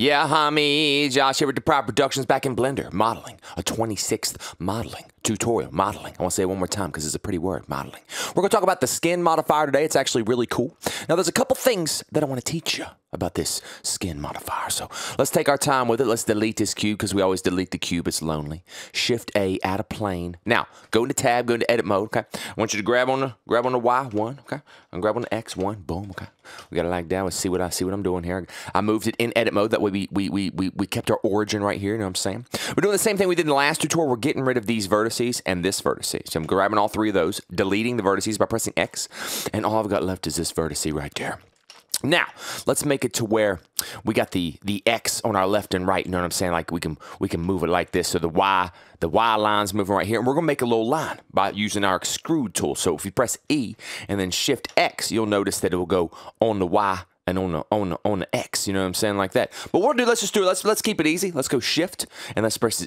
Yeah, homie, Josh here with DePrived Productions back in Blender. Modeling, a 26th modeling tutorial. Modeling, I want to say it one more time because it's a pretty word, modeling. We're going to talk about the skin modifier today. It's actually really cool. Now, there's a couple things that I want to teach you about this skin modifier. So let's take our time with it. Let's delete this cube because we always delete the cube. It's lonely. Shift A, add a plane. Now, go into tab, go into edit mode, okay? I want you to grab on the Y, one, okay? And grab on the X, one, boom, okay? We got it like that. Let's see what I'm doing here. I moved it in edit mode. That way we kept our origin right here. You know what I'm saying? We're doing the same thing we did in the last tutorial. We're getting rid of these vertices and this vertices. So I'm grabbing all three of those, deleting the vertices by pressing X, and all I've got left is this vertice right there. Now, let's make it to where we got the X on our left and right, you know what I'm saying? Like we can move it like this. So the Y line's moving right here, and we're gonna make a little line by using our extrude tool. So if you press E and then Shift X, you'll notice that it will go on the Y and on the X, you know what I'm saying, like that. But what we'll do, let's just do it. Let's keep it easy. Let's go Shift and let's press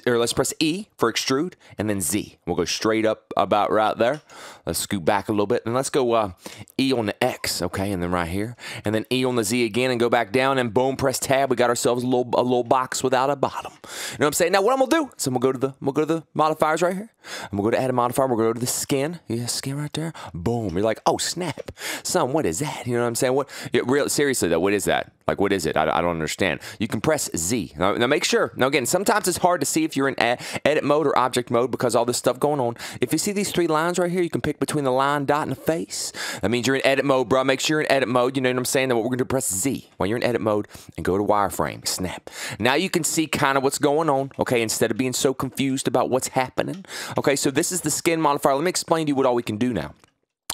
E for extrude and then Z. We'll go straight up about right there. Let's scoot back a little bit and let's go E on the X, okay, and then right here, and then E on the Z again, and go back down and boom, press Tab. We got ourselves a little box without a bottom. You know what I'm saying? Now what I'm gonna do? So I'm gonna go to the modifiers right here. I'm gonna go to Add a Modifier. We're gonna go to the Skin. Yeah, Skin right there. Boom. You're like, oh snap, son, what is that? You know what I'm saying? What? Yeah, real seriously. Seriously though, what is that? Like, what is it? I don't understand. You can press Z. Now make sure. Now again, sometimes it's hard to see if you're in edit mode or object mode because all this stuff going on. If you see these three lines right here, you can pick between the line, dot, and the face. That means you're in edit mode, bro. Make sure you're in edit mode. You know what I'm saying? Then what we're gonna do, press Z while you're in edit mode and go to wireframe. Snap. Now you can see kind of what's going on. Okay, instead of being so confused about what's happening. Okay, so this is the skin modifier. Let me explain to you what all we can do now.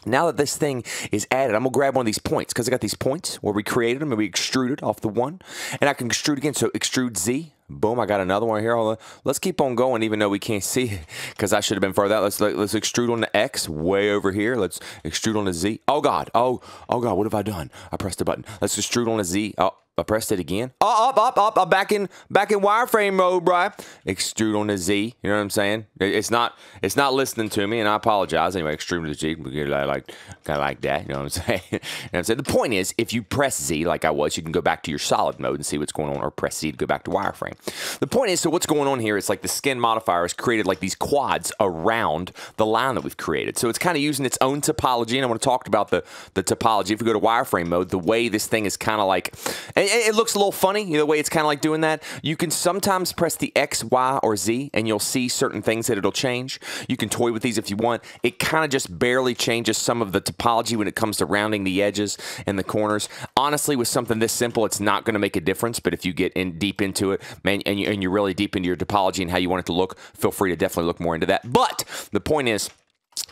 Now that this thing is added, I'm going to grab one of these points because I got these points where we created them and we extruded off the one. And I can extrude again, so extrude Z. Boom, I got another one here. Hold on. Let's keep on going even though we can't see it because I should have been further out. Let's extrude on the X way over here. Let's extrude on the Z. Oh, God. Oh, God. What have I done? I pressed the button. Let's extrude on the Z. Oh, I pressed it again. Oh, up. I'm back in wireframe mode, bro. Extrude on the Z. You know what I'm saying? It's not listening to me, and I apologize. Anyway, extrude on the Z. We get like kind of like that. You know what I'm saying? You know what I'm saying? The point is, if you press Z like I was, you can go back to your solid mode and see what's going on, or press Z to go back to wireframe. The point is, so what's going on here is like the skin modifier has created like these quads around the line that we've created. So it's kind of using its own topology, and I want to talk about the topology. If we go to wireframe mode, the way this thing is kind of like, and it looks a little funny, you know, the way it's kind of like doing that. You can sometimes press the X, Y, or Z, and you'll see certain things that it'll change. You can toy with these if you want. It kind of just barely changes some of the topology when it comes to rounding the edges and the corners. Honestly, with something this simple, it's not going to make a difference, but if you get in deep into it, man, and you're really deep into your topology and how you want it to look, feel free to definitely look more into that. But the point is,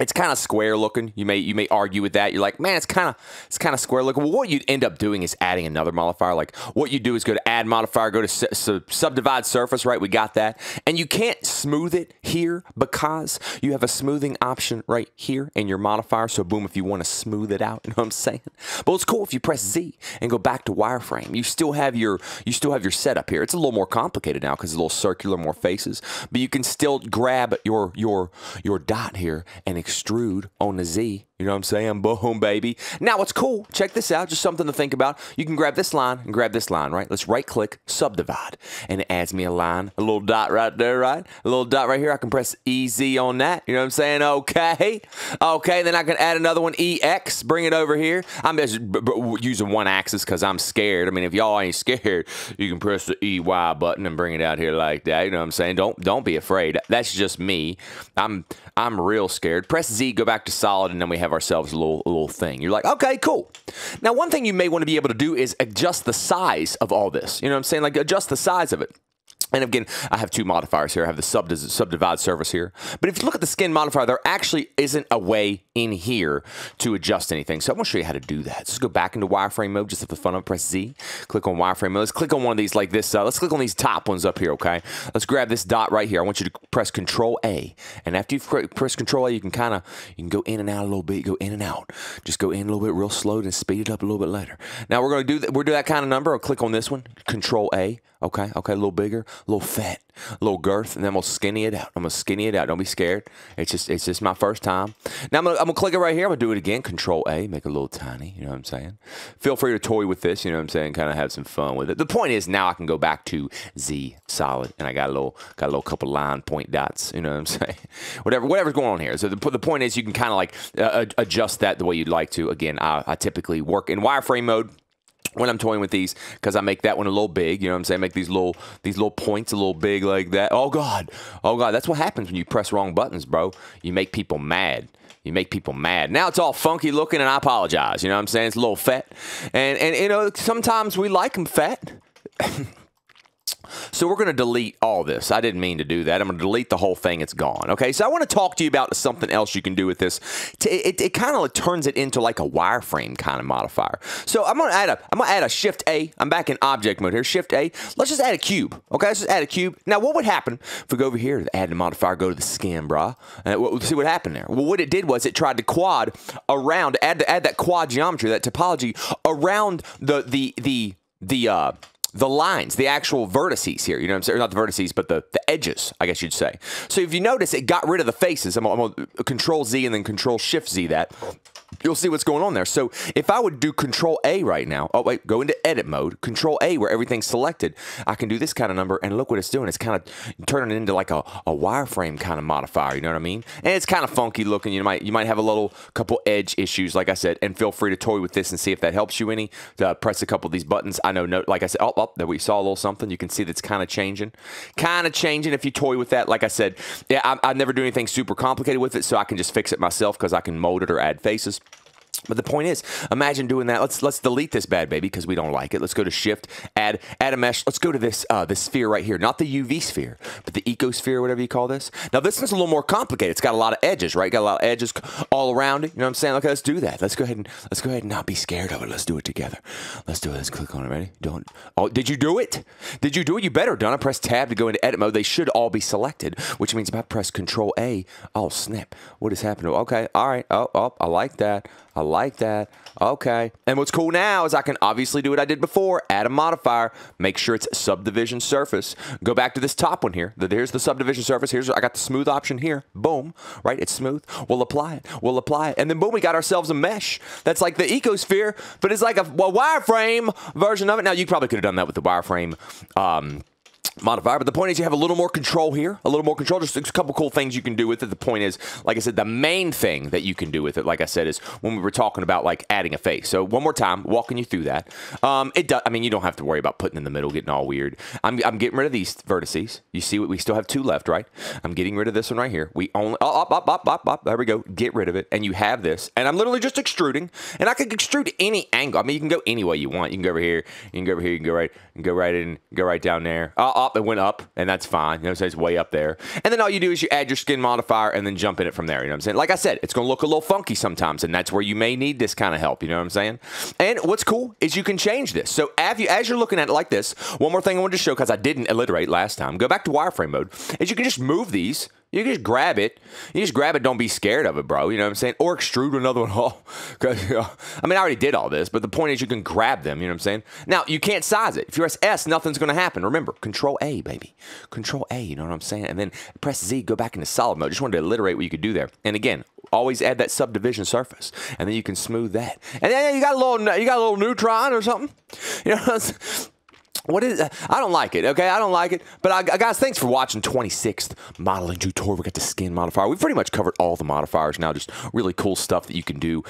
it's kind of square looking. You may argue with that. You're like, man, it's kind of square looking. Well, what you'd end up doing is adding another modifier. Like what you do is go to Add Modifier, go to subdivide surface, right? We got that. And you can't smooth it here because you have a smoothing option right here in your modifier. So boom, if you want to smooth it out, you know what I'm saying? But it's cool if you press Z and go back to wireframe. You still have your setup here. It's a little more complicated now because it's a little circular, more faces. But you can still grab your dot here and extrude on the Z. You know what I'm saying? Boom, baby. Now, what's cool, check this out, just something to think about. You can grab this line and grab this line, right? Let's right-click, subdivide, and it adds me a line, a little dot right there, right? A little dot right here. I can press EZ on that. You know what I'm saying? Okay. Okay, then I can add another one, EX, bring it over here. I'm just using one axis because I'm scared. I mean, if y'all ain't scared, you can press the EY button and bring it out here like that. You know what I'm saying? Don't be afraid. That's just me. I'm real scared. Press Z, go back to solid, and then we have ourselves a little thing. You're like, okay, cool. Now, one thing you may want to be able to do is adjust the size of all this. You know what I'm saying? Like, adjust the size of it. And again, I have two modifiers here. I have the subdivide surface here. But if you look at the skin modifier, there actually isn't a way in here to adjust anything. So I'm going to show you how to do that. Let's go back into wireframe mode just for the fun of it. Press Z. Click on wireframe mode. Let's click on one of these like this. Let's click on these top ones up here, okay? Let's grab this dot right here. I want you to press Control A. And after you've pressed Control A, you can kind of, you can go in and out a little bit. Go in and out. Just go in a little bit real slow and speed it up a little bit later. Now we're going to do that kind of number. I'll click on this one. Control A. Okay, a little bigger. a little fat, a little girth, and then we'll skinny it out. I'm gonna skinny it out. Don't be scared. It's just my first time. Now I'm gonna click it right here. I'm gonna do it again. Control A, make it a little tiny. You know what I'm saying? Feel free to toy with this. You know what I'm saying? Kind of have some fun with it. The point is now I can go back to Z solid, and I got a little couple line point dots. You know what I'm saying? Whatever's going on here. So the point is you can kind of like adjust that the way you'd like to. Again, I typically work in wireframe mode when I'm toying with these, because I make that one a little big, you know what I'm saying? Make these little points a little big like that. Oh God, that's what happens when you press wrong buttons, bro. You make people mad. You make people mad. Now it's all funky looking, and I apologize. You know what I'm saying? It's a little fat, and you know sometimes we like them fat. So we're going to delete all this. I didn't mean to do that. I'm going to delete the whole thing. It's gone. Okay, so I want to talk to you about something else you can do with this. It kind of turns it into like a wireframe kind of modifier. So I'm going to add a Shift A. I'm back in object mode here. Shift A. Let's just add a cube. Okay, let's just add a cube. Now what would happen if we go over here to add a modifier, go to the skin, brah, and we'll see what happened there. Well, what it did was it tried to quad around, add that quad geometry, that topology around the lines, the actual vertices here, you know what I'm saying? Not the vertices, but the edges, I guess you'd say. So if you notice, it got rid of the faces. I'm going to Control Z and then Control Shift Z that. You'll see what's going on there. So if I would do Control A right now, oh wait, go into edit mode, Control A where everything's selected, I can do this kind of number, and look what it's doing. It's kind of turning it into like a wireframe kind of modifier, you know what I mean? And it's kind of funky looking. You might have a little couple edge issues, like I said, and feel free to toy with this and see if that helps you any. Press a couple of these buttons. I know, like I said, oh, there we saw a little something. You can see that's kind of changing if you toy with that. Like I said, yeah, I never do anything super complicated with it, so I can just fix it myself because I can mold it or add faces. But the point is, imagine doing that. Let's delete this bad baby because we don't like it. Let's go to Shift, add a mesh. Let's go to this sphere right here. Not the UV sphere, but the eco sphere, whatever you call this. Now, this one's a little more complicated. It's got a lot of edges, right? Got a lot of edges all around it. You know what I'm saying? Okay, let's do that. Let's go ahead and not be scared of it. Let's do it together. Let's do it. Let's click on it. Ready? Don't. Oh, did you do it? Did you do it? You better, Donna. Press Tab to go into edit mode. They should all be selected, which means if I press Control A, oh, snap. What has happened? Okay. All right. Oh, I like that. I like that. Okay. And what's cool now is I can obviously do what I did before. Add a modifier. Make sure it's subdivision surface. Go back to this top one here. Here's the subdivision surface. I got the smooth option here. Boom. Right? It's smooth. We'll apply it. We'll apply it. And then boom, we got ourselves a mesh. That's like the ecosphere, but it's like a wireframe version of it. Now, you probably could have done that with the wireframe modifier, but the point is you have a little more control here, a little more control, just a couple cool things you can do with it. The point is, like I said, the main thing that you can do with it, like I said, is when we were talking about like adding a face. So one more time, walking you through that. I mean, you don't have to worry about putting in the middle, getting all weird. I'm getting rid of these vertices. You see what we still have two left, right? I'm getting rid of this one right here. We only, up, there we go. Get rid of it. And you have this, and I'm literally just extruding, and I can extrude any angle. I mean, you can go any way you want. You can go over here, you can go over here, you can go right down there. It went up, and that's fine. You know what I'm saying? It's way up there. And then all you do is you add your skin modifier and then jump in it from there. You know what I'm saying? Like I said, it's going to look a little funky sometimes, and that's where you may need this kind of help. You know what I'm saying? And what's cool is you can change this. So as you're looking at it like this, one more thing I wanted to show because I didn't alliterate last time. Go back to wireframe mode. Is you can just move these. You can just grab it. You just grab it. Don't be scared of it, bro. You know what I'm saying? Or extrude another one. Oh, you know, I mean, I already did all this, but the point is you can grab them. You know what I'm saying? Now, you can't size it. If you press S, nothing's going to happen. Remember, Control A, baby. Control A, you know what I'm saying? And then press Z, go back into solid mode. Just wanted to alliterate what you could do there. And again, always add that subdivision surface, and then you can smooth that. And then you got a little neutron or something. You know what I'm saying? What is that? I don't like it, okay? I don't like it. But guys, thanks for watching 26th modeling tutorial. We got the skin modifier. We've pretty much covered all the modifiers now. Just really cool stuff that you can do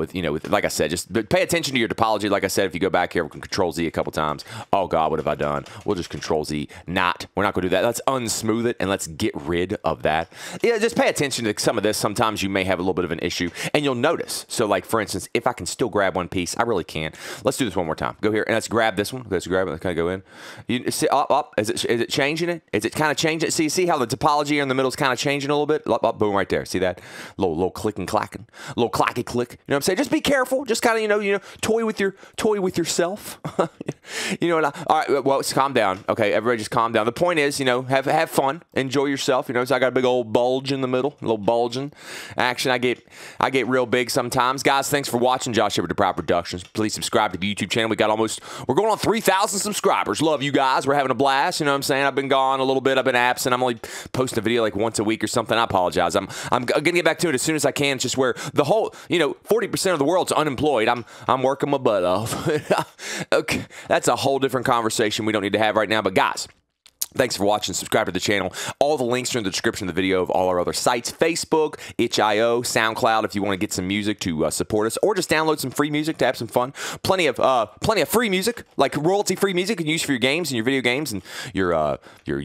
with, like I said, just pay attention to your topology. Like I said, if you go back here, we can Control Z a couple times. Oh, God, what have I done? We'll just Control Z. We're not going to do that. Let's unsmooth it, and let's get rid of that. Yeah, just pay attention to some of this. Sometimes you may have a little bit of an issue, and you'll notice. So, like, for instance, if I can still grab one piece, I really can. Let's do this one more time. Go here, and let's grab this one. Let's grab it. Let's go in. You see, up. Is it changing it? Is it kind of changing it? See how the topology here in the middle is kind of changing a little bit? Up, boom, right there. See that? Little click and clacking. Little clacky click. You know what I'm saying? Just be careful. Just kind of, you know, toy with yourself. You know what? All right. Well, calm down. Okay, everybody, just calm down. The point is, you know, have fun, enjoy yourself. You know, so I got a big old bulge in the middle, a little bulging action. I get real big sometimes, guys. Thanks for watching, Josh here with DePrived Productions. Please subscribe to the YouTube channel. We're going on 3,000 subscribers. subscribers. Love you guys. We're having a blast. You know what I'm saying? I've been gone a little bit. I've been absent. I'm only posting a video like once a week or something. I apologize. I'm going to get back to it as soon as I can. It's just where the whole, you know, 40% of the world's unemployed. I'm working my butt off. Okay. That's a whole different conversation we don't need to have right now. But guys, thanks for watching. Subscribe to the channel. All the links are in the description of the video of all our other sites. Facebook, Itch.io, SoundCloud if you want to get some music to support us. Or just download some free music to have some fun. Plenty of free music, like royalty-free music you can use for your games and your video games and your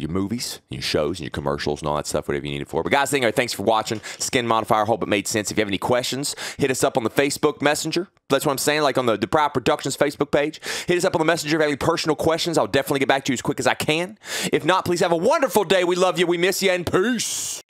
movies, and your shows, and your commercials and all that stuff, whatever you need it for. But guys, anyway, thanks for watching. Skin Modifier, hope it made sense. If you have any questions, hit us up on the Facebook Messenger. That's what I'm saying, like on the DePrived Productions Facebook page. Hit us up on the Messenger if you have any personal questions. I'll definitely get back to you as quick as I can. If not, please have a wonderful day. We love you. We miss you. And peace.